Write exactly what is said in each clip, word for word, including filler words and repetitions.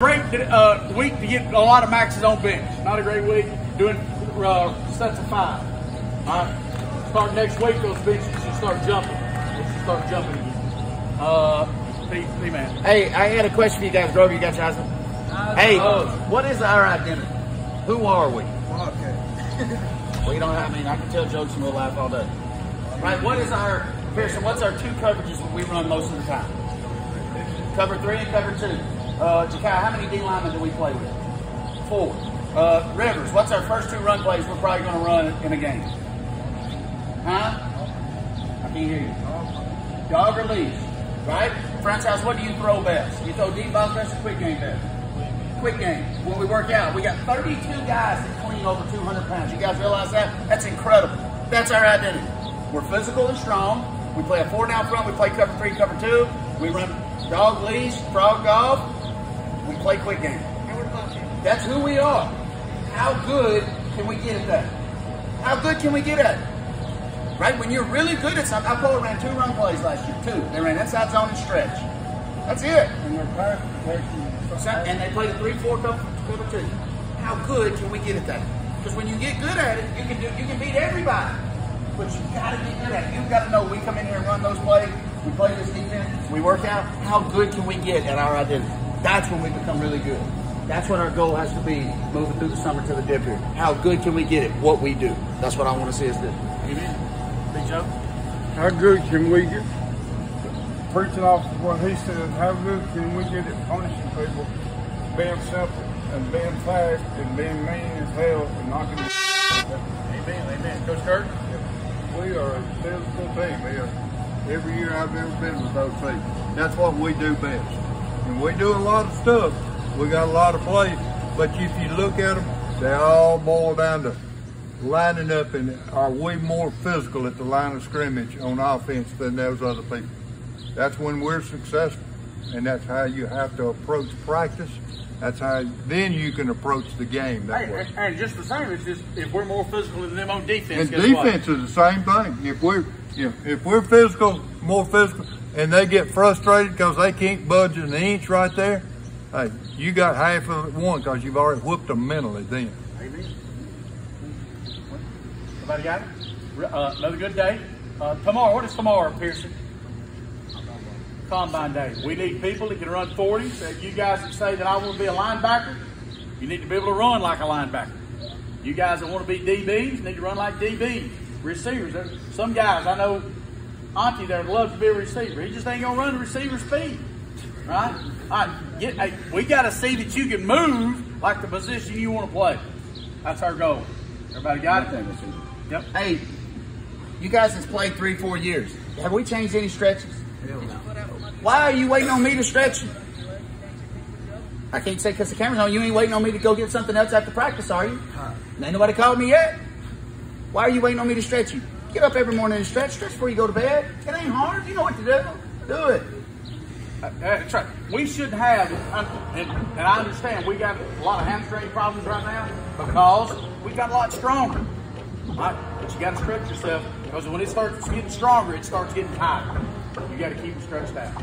Great uh, week to get a lot of maxes on bench. Not a great week doing uh, sets of five. All right. Start next week, those benches should start jumping. They should start jumping. Uh, P, P man. Hey, I had a question for you guys. Grover, you got your eyes on? Hey, what is our identity? Who are we? Okay. We don't. I mean, I can tell jokes in real life all day. Right? What is our Pearson? What's our two coverages that we run most of the time? Cover three and cover two. Uh, Jakai, how many D linemen do we play with? Four. Uh, Rivers, what's our first two run plays we're probably going to run in a game? Huh? I can't hear you. Dog or leash, right? Franchise, what do you throw best? You throw deep ball best or quick game best? Quick game. When we work out, we got thirty-two guys that clean over two hundred pounds. You guys realize that? That's incredible. That's our identity. We're physical and strong. We play a four down front. We play cover three, cover two. We run dog leash, frog golf. We play quick game. And we're punching. That's who we are. How good can we get at that? How good can we get at it? Right? When you're really good at something, I probably ran two run plays last year. Two. They ran inside zone and stretch. That's it. And we're perfect. And they play the three four cover two. How good can we get at that? Because when you get good at it, you can do, you can beat everybody. But you've got to get good at it. You've got to know we come in here and run those plays. We play this defense. We work out. How good can we get at our identity? That's when we become really good. That's what our goal has to be moving through the summer to the dip here. How good can we get at what we do? That's what I want to see us do. Amen. Big Joe. How good can we get? Preaching off what he says, how good can we get at punishing people, being simple and being fast and being mean as hell and knocking the Amen, amen. Coach Kirk? Yeah. We are a physical team here. Every year I've ever been with those people. That's what we do best. And we do a lot of stuff. We got a lot of plays, but if you look at them, they all boil down to lining up, and are way more physical at the line of scrimmage on offense than those other people. That's when we're successful, and that's how you have to approach practice. That's how then you can approach the game that hey, way. And just the same, it's just if we're more physical than them on defense. And defense what? Is the same thing. If we're yeah. if we're physical, more physical, and they get frustrated because they can't budge an inch right there, hey, you got half of it won because you've already whooped them mentally then. Amen. Somebody got it? Uh, another good day. Uh, tomorrow, what is tomorrow, Pearson? Combine day. We need people that can run forty. So you guys that say that I want to be a linebacker, you need to be able to run like a linebacker. You guys that want to be D Bs need to run like D Bs. Receivers. Some guys, I know Auntie there loves to be a receiver. He just ain't going to run the receiver speed. Right? All right. Get, hey, we got to see that you can move like the position you want to play. That's our goal. Everybody got it? Yep. Hey, you guys have played three, four years. Have we changed any stretches? Why are you waiting on me to stretch? I can't say because the camera's on. You ain't waiting on me to go get something else after practice, are you? Ain't nobody called me yet. Why are you waiting on me to stretch you? Get up every morning and stretch. Stretch before you go to bed. It ain't hard. You know what to do. Do it. That's right. We should have, and, and I understand we got a lot of hamstring problems right now because we got a lot stronger. Right? But you got to stretch yourself because when it starts getting stronger, it starts getting tighter. You got to keep them stretched out.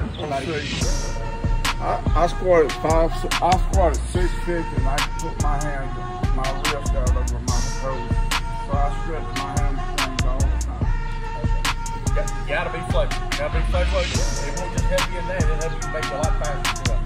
I, I squatted five, I squatted six fifty, and I put my hands, my wrist out over my toes, so I stretched my hamstrings all the time. You got to be flexible. You got to be flexible. It won't just help you in that; it'll help you make a lot faster.